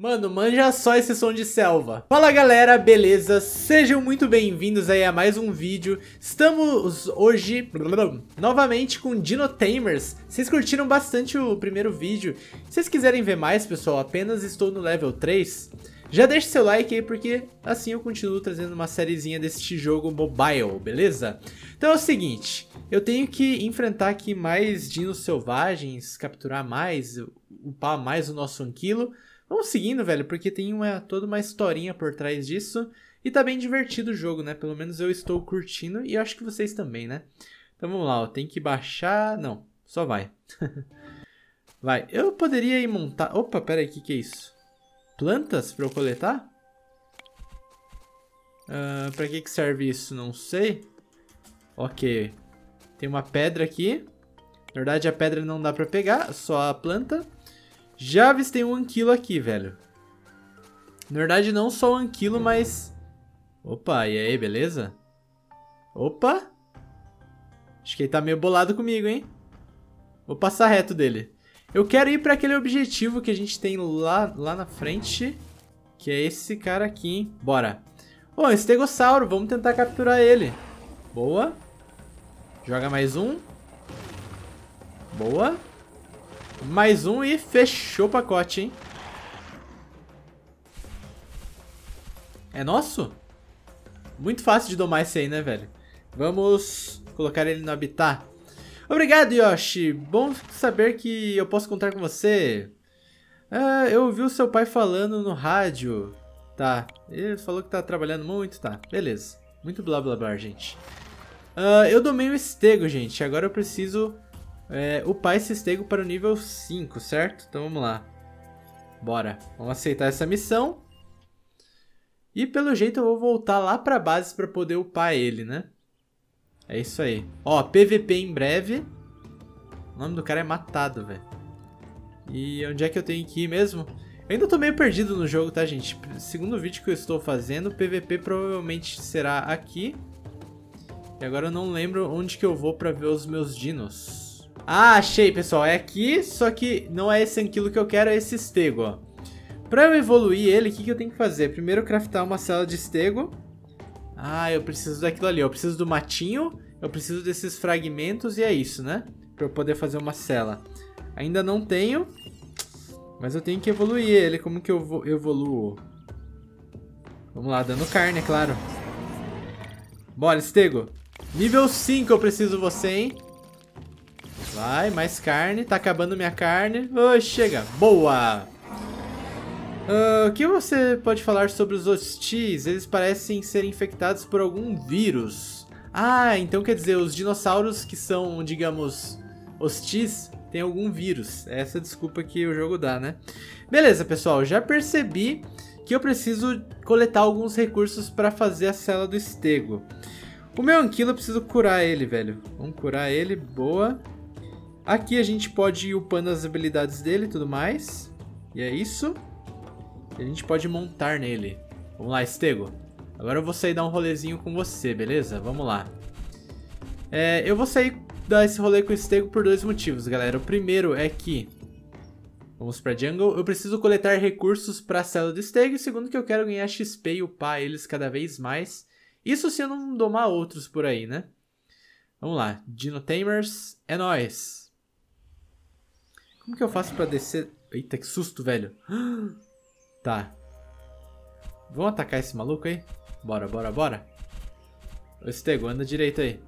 Mano, manja só esse som de selva. Fala galera, beleza? Sejam muito bem-vindos aí a mais um vídeo. Estamos hoje novamente com Dino Tamers. Vocês curtiram bastante o primeiro vídeo. Se vocês quiserem ver mais, pessoal, apenas estou no level 3. Já deixa seu like aí, porque assim eu continuo trazendo uma sériezinha deste jogo mobile, beleza? Então é o seguinte, eu tenho que enfrentar aqui mais dinos selvagens, capturar mais, upar mais o nosso ANQUILO. Vamos seguindo, velho, porque tem toda uma historinha por trás disso. E tá bem divertido o jogo, né? Pelo menos eu estou curtindo e eu acho que vocês também, né? Então vamos lá, ó, tem que baixar... Não, só vai. Vai, eu poderia ir montar... Opa, pera aí, o que é isso? Plantas para eu coletar? Para que serve isso? Não sei. Ok. Tem uma pedra aqui. Na verdade, a pedra não dá para pegar, só a planta. Já avistei um ANQUILO aqui, velho. Na verdade, não só o ANQUILO, mas... Opa, e aí, beleza? Opa! Acho que ele tá meio bolado comigo, hein? Vou passar reto dele. Eu quero ir para aquele objetivo que a gente tem lá na frente, que é esse cara aqui, hein? Bora. Ô, estegossauro, vamos tentar capturar ele. Boa. Joga mais um. Boa. Mais um e fechou o pacote, hein? É nosso? Muito fácil de domar esse aí, né, velho? Vamos colocar ele no habitat. Obrigado, Yoshi. Bom saber que eu posso contar com você. Ah, eu ouvi o seu pai falando no rádio. Tá. Ele falou que tá trabalhando muito. Tá, beleza. Muito blá blá blá, gente. Eu domei o Estego, gente. Agora eu preciso upar esse Estego para o nível 5, certo? Então vamos lá. Bora. Vamos aceitar essa missão. E pelo jeito eu vou voltar lá pra base para poder upar ele, né? É isso aí. Ó, PVP em breve. O nome do cara é Matado, velho. E onde é que eu tenho que ir mesmo? Eu ainda tô meio perdido no jogo, tá, gente? Segundo vídeo que eu estou fazendo, PVP provavelmente será aqui. E agora eu não lembro onde que eu vou pra ver os meus dinos. Ah, achei, pessoal. É aqui, só que não é esse ANQUILO que eu quero, é esse Estego, ó. Pra eu evoluir ele, o que que eu tenho que fazer? Primeiro, craftar uma cela de Estego. Ah, eu preciso daquilo ali, eu preciso do matinho, eu preciso desses fragmentos e é isso, né? Pra eu poder fazer uma cela. Ainda não tenho, mas eu tenho que evoluir ele. Como que eu evoluo? Vamos lá, dando carne, é claro. Bora, Estego. Nível 5 eu preciso você, hein? Vai, mais carne, tá acabando minha carne. Oh, chega, boa! O que você pode falar sobre os hostis? Eles parecem ser infectados por algum vírus. Ah, então quer dizer, os dinossauros que são, digamos, hostis, tem algum vírus. É essa desculpa que o jogo dá, né? Beleza, pessoal, já percebi que eu preciso coletar alguns recursos para fazer a cela do Estego. O meu ANQUILO eu preciso curar ele, velho. Vamos curar ele, boa. Aqui a gente pode ir upando as habilidades dele e tudo mais. E é isso. A gente pode montar nele. Vamos lá, Estego. Agora eu vou sair dar um rolezinho com você, beleza? Vamos lá. Eu vou sair dar esse rolê com o Estego por dois motivos, galera. O primeiro é que... Vamos pra jungle. Eu preciso coletar recursos pra cela do Estego. E o segundo que eu quero ganhar XP e upar eles cada vez mais. Isso se eu não domar outros por aí, né? Vamos lá. Dino Tamers, é nóis. Como que eu faço pra descer... Eita, que susto, velho. Tá. Vamos atacar esse maluco aí? Bora, bora, bora. Ô, Estego, anda direito aí.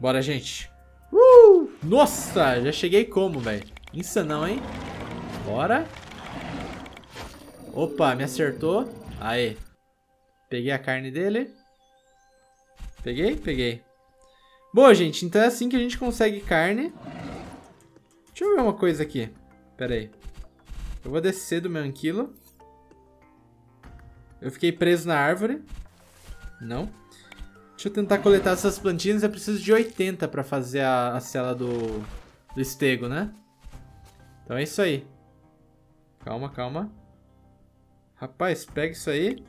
Bora, gente. Nossa, já cheguei como, velho? Insanão, hein? Bora. Opa, me acertou. Aê. Peguei a carne dele. Peguei, peguei. Boa, gente. Então é assim que a gente consegue carne. Deixa eu ver uma coisa aqui. Pera aí. Eu vou descer do meu ANQUILO. Eu fiquei preso na árvore. Não. Deixa eu tentar coletar essas plantinhas. Eu preciso de 80 pra fazer a cela do Estego, né? Então é isso aí. Calma, calma. Rapaz, pega isso aí.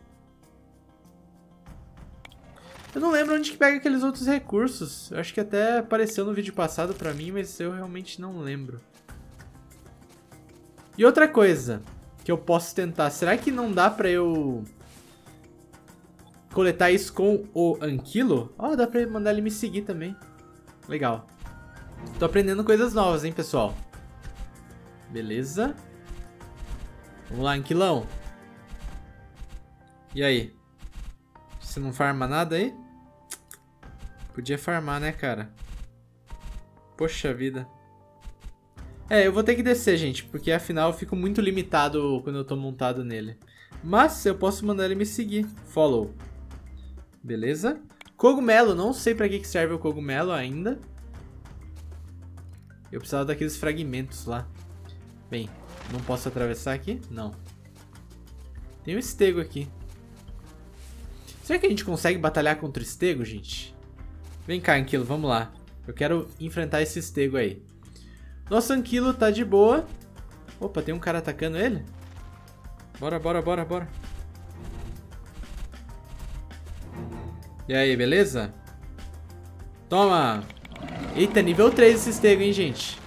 Eu não lembro onde que pega aqueles outros recursos. Eu acho que até apareceu no vídeo passado pra mim, mas eu realmente não lembro. E outra coisa... que eu posso tentar. Será que não dá pra eu coletar isso com o Anquilo? Ó, dá pra mandar ele me seguir também. Legal. Tô aprendendo coisas novas, hein, pessoal. Beleza. Vamos lá, Anquilão. E aí? Você não farma nada aí? Podia farmar, né, cara? Poxa vida. É, eu vou ter que descer, gente, porque afinal eu fico muito limitado quando eu tô montado nele. Mas eu posso mandar ele me seguir. Follow. Beleza. Cogumelo. Não sei pra que serve o cogumelo ainda. Eu precisava daqueles fragmentos lá. Bem, não posso atravessar aqui? Não. Tem um estego aqui. Será que a gente consegue batalhar contra o estego, gente? Vem cá, Anquilo, vamos lá. Eu quero enfrentar esse estego aí. Nosso Anquilo tá de boa. Opa, tem um cara atacando ele? Bora, bora, bora, bora. E aí, beleza? Toma! Eita, nível 3 esse estego, hein, gente?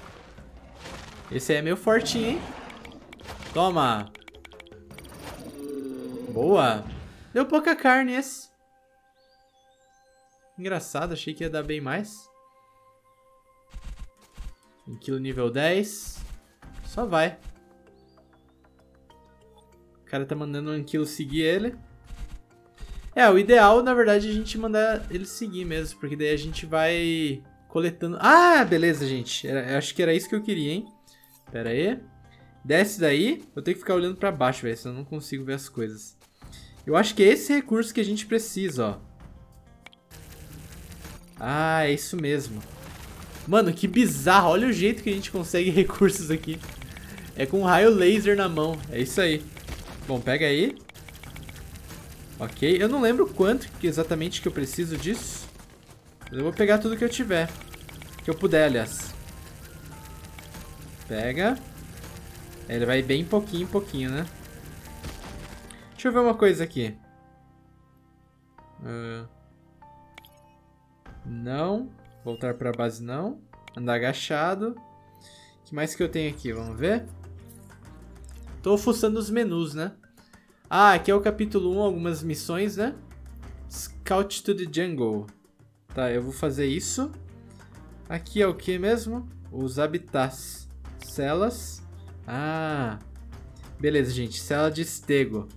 Esse aí é meio fortinho, hein? Toma! Boa! Deu pouca carne esse. Engraçado, achei que ia dar bem mais. Anquilo nível 10. Só vai. O cara tá mandando o Anquilo seguir ele. É, o ideal, na verdade, é a gente mandar ele seguir mesmo. Porque daí a gente vai coletando... Ah, beleza, gente. Acho que era isso que eu queria, hein? Pera aí. Desce daí. Vou ter que ficar olhando pra baixo, velho. Senão eu não consigo ver as coisas. Eu acho que é esse recurso que a gente precisa, ó. Ah, é isso mesmo. Mano, que bizarro. Olha o jeito que a gente consegue recursos aqui. É com um raio laser na mão. É isso aí. Bom, pega aí. Ok. Eu não lembro quanto exatamente que eu preciso disso. Mas eu vou pegar tudo que eu tiver. Que eu puder, aliás. Pega. Ele vai bem pouquinho em pouquinho, né? Deixa eu ver uma coisa aqui. Não. Voltar pra base não. Andar agachado. O que mais que eu tenho aqui? Vamos ver. Tô fuçando os menus, né? Ah, aqui é o capítulo 1, algumas missões, né? Scout to the Jungle. Tá, eu vou fazer isso. Aqui é o que mesmo? Os habitats. Celas. Ah. Beleza, gente. Cela de estego.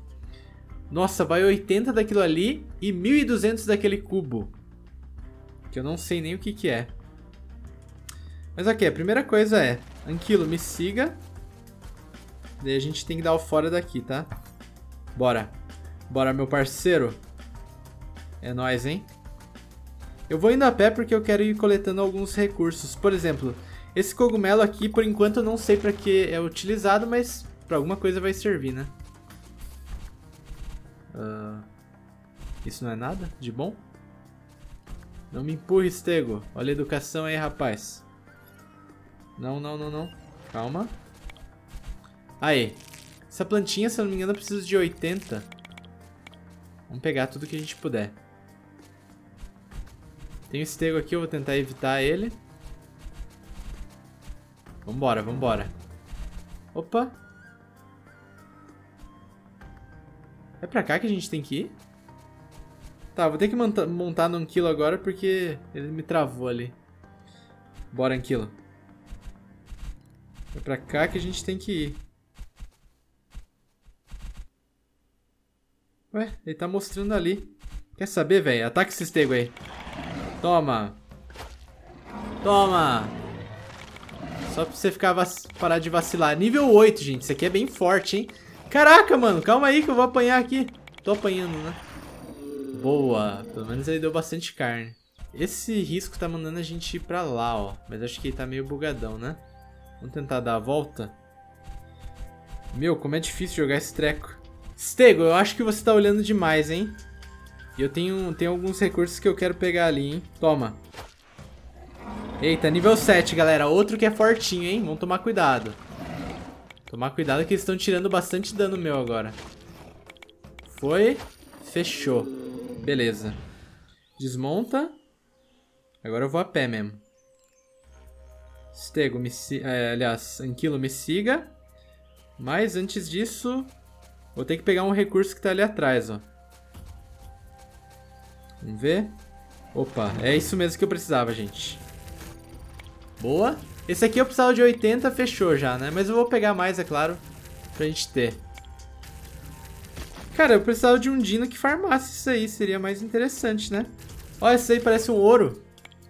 Nossa, vai 80 daquilo ali e 1200 daquele cubo. Que eu não sei nem o que que é. Mas ok, a primeira coisa é... Anquilo, me siga. Daí a gente tem que dar o fora daqui, tá? Bora. Bora, meu parceiro. É nóis, hein? Eu vou indo a pé porque eu quero ir coletando alguns recursos. Por exemplo, esse cogumelo aqui, por enquanto eu não sei pra que é utilizado, mas pra alguma coisa vai servir, né? Isso não é nada de bom? Não me empurre, estego. Olha a educação aí, rapaz. Não, não, não, não. Calma. Aí. Essa plantinha, se eu não me engano, eu preciso de 80. Vamos pegar tudo que a gente puder. Tem um estego aqui, eu vou tentar evitar ele. Vambora, vambora. Opa. É pra cá que a gente tem que ir? Tá, vou ter que montar no Anquilo agora porque ele me travou ali. Bora, Anquilo. É pra cá que a gente tem que ir. Ué, ele tá mostrando ali. Quer saber, velho? Ataca esse estego aí. Toma. Toma. Só pra você ficar parar de vacilar. Nível 8, gente. Isso aqui é bem forte, hein? Caraca, mano. Calma aí que eu vou apanhar aqui. Tô apanhando, né? Boa, pelo menos ele deu bastante carne. Esse risco tá mandando a gente ir pra lá, ó. Mas acho que ele tá meio bugadão, né? Vamos tentar dar a volta. Meu, como é difícil jogar esse treco. Estego, eu acho que você tá olhando demais, hein? E eu tenho alguns recursos que eu quero pegar ali, hein? Toma. Eita, nível 7, galera. Outro que é fortinho, hein? Vamos tomar cuidado. Tomar cuidado que eles estão tirando bastante dano meu agora. Foi. Fechou. Beleza. Desmonta. Agora eu vou a pé mesmo. Estego, me siga. Anquilo, me siga. Mas antes disso, vou ter que pegar um recurso que tá ali atrás, ó. Vamos ver. Opa, é isso mesmo que eu precisava, gente. Boa. Esse aqui eu precisava de 80, fechou já, né? Mas eu vou pegar mais, é claro, pra gente ter. Cara, eu precisava de um Dino que farmasse isso aí. Seria mais interessante, né? Ó, esse aí parece um ouro.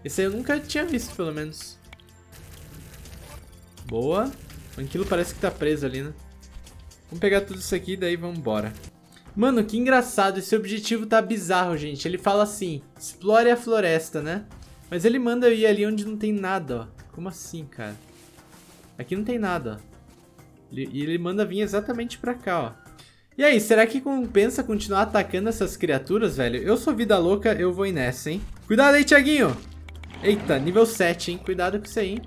Esse aí eu nunca tinha visto, pelo menos. Boa. O Anquilo parece que tá preso ali, né? Vamos pegar tudo isso aqui e daí vamos embora. Mano, que engraçado. Esse objetivo tá bizarro, gente. Ele fala assim, explore a floresta, né? Mas ele manda eu ir ali onde não tem nada, ó. Como assim, cara? Aqui não tem nada, ó. E ele manda vir exatamente pra cá, ó. E aí, será que compensa continuar atacando essas criaturas, velho? Eu sou vida louca, eu vou ir nessa, hein? Cuidado aí, Thiaguinho! Eita, nível 7, hein? Cuidado com isso aí, hein?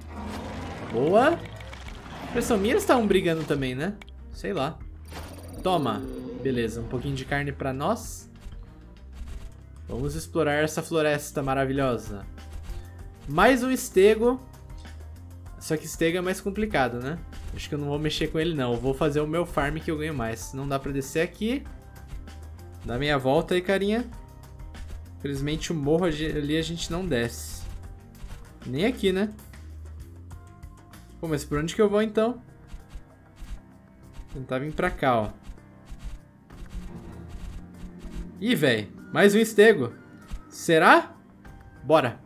Boa! Pessoal, eles estavam brigando também, né? Sei lá. Toma! Beleza, um pouquinho de carne pra nós. Vamos explorar essa floresta maravilhosa. Mais um estego. Só que estego é mais complicado, né? Acho que eu não vou mexer com ele, não. Eu vou fazer o meu farm que eu ganho mais. Não dá pra descer aqui. Dá meia volta aí, carinha. Infelizmente, o morro ali a gente não desce. Nem aqui, né? Pô, mas por onde que eu vou, então? Tentar vir pra cá, ó. Ih, velho. Mais um estego. Será? Bora.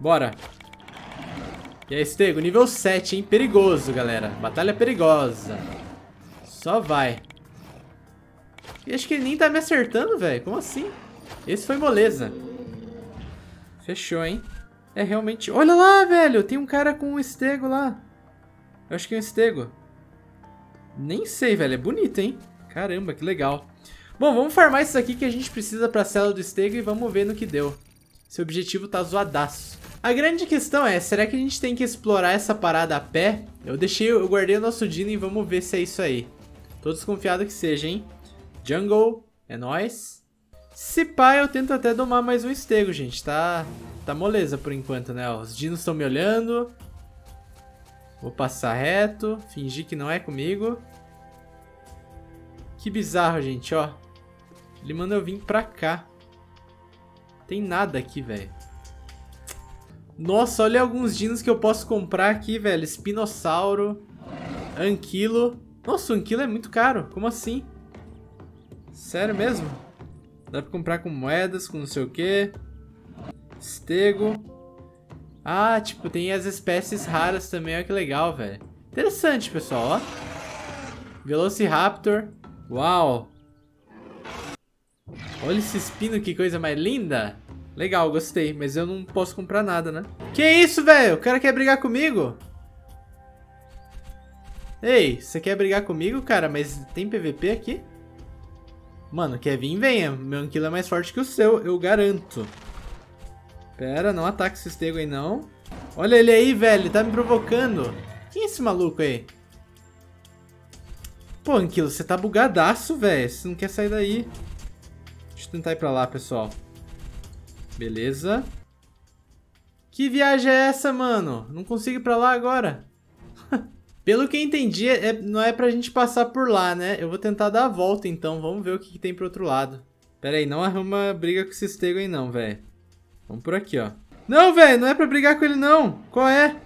Bora. E aí, estego, nível 7, hein? Perigoso, galera. Batalha perigosa. Só vai. E acho que ele nem tá me acertando, velho. Como assim? Esse foi moleza. Fechou, hein? É realmente... Olha lá, velho! Tem um cara com um estego lá. Eu acho que é um estego. Nem sei, velho. É bonito, hein? Caramba, que legal. Bom, vamos farmar isso aqui que a gente precisa pra cela do estego e vamos ver no que deu. Esse objetivo tá zoadaço. A grande questão é, será que a gente tem que explorar essa parada a pé? Eu guardei o nosso Dino e vamos ver se é isso aí. Tô desconfiado que seja, hein? Jungle, é nóis. Se pá, eu tento até domar mais um estego, gente. Tá moleza por enquanto, né? Ó, os Dinos estão me olhando. Vou passar reto, fingir que não é comigo. Que bizarro, gente, ó. Ele manda eu vir pra cá. Tem nada aqui, velho. Nossa, olha alguns dinos que eu posso comprar aqui, velho. Espinossauro, anquilo. Nossa, o anquilo é muito caro. Como assim? Sério mesmo? Dá pra comprar com moedas, com não sei o quê. Estego. Ah, tipo, tem as espécies raras também. Olha que legal, velho. Interessante, pessoal, ó. Velociraptor. Uau. Olha esse espino, que coisa mais linda. Legal, gostei, mas eu não posso comprar nada, né? Que isso, velho? O cara quer brigar comigo? Ei, você quer brigar comigo, cara? Mas tem PVP aqui? Mano, quer vir? Venha. Meu anquilo é mais forte que o seu, eu garanto. Pera, não ataca esse estego aí, não. Olha ele aí, velho. Ele tá me provocando. Quem é esse maluco aí? Pô, anquilo, você tá bugadaço, velho. Você não quer sair daí. Deixa eu tentar ir pra lá, pessoal. Beleza. Que viagem é essa, mano? Não consigo ir pra lá agora. Pelo que eu entendi, não é pra gente passar por lá, né? Eu vou tentar dar a volta, então. Vamos ver o que tem pro outro lado. Pera aí, não arruma briga com esse estego aí, não, velho. Vamos por aqui, ó. Não, velho, não é pra brigar com ele, não. Qual é?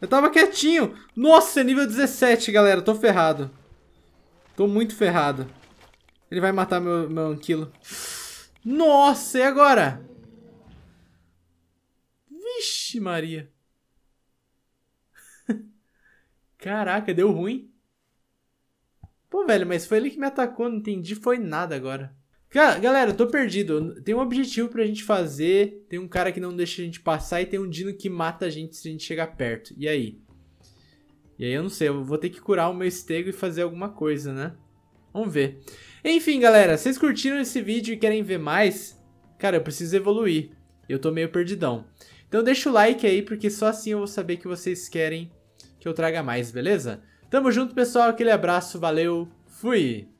Eu tava quietinho. Nossa, nível 17, galera. Tô ferrado. Tô muito ferrado. Ele vai matar meu anquilo. Nossa, e agora? Vixe Maria. Caraca, deu ruim. Pô, velho, mas foi ele que me atacou. Não entendi, foi nada agora. Galera, eu tô perdido. Tem um objetivo pra gente fazer. Tem um cara que não deixa a gente passar. E tem um Dino que mata a gente se a gente chegar perto. E aí? E aí eu não sei. Eu vou ter que curar o meu estego e fazer alguma coisa, né? Vamos ver. Enfim, galera, vocês curtiram esse vídeo e querem ver mais? Cara, eu preciso evoluir. Eu tô meio perdidão. Então deixa o like aí, porque só assim eu vou saber que vocês querem que eu traga mais, beleza? Tamo junto, pessoal. Aquele abraço, valeu, fui!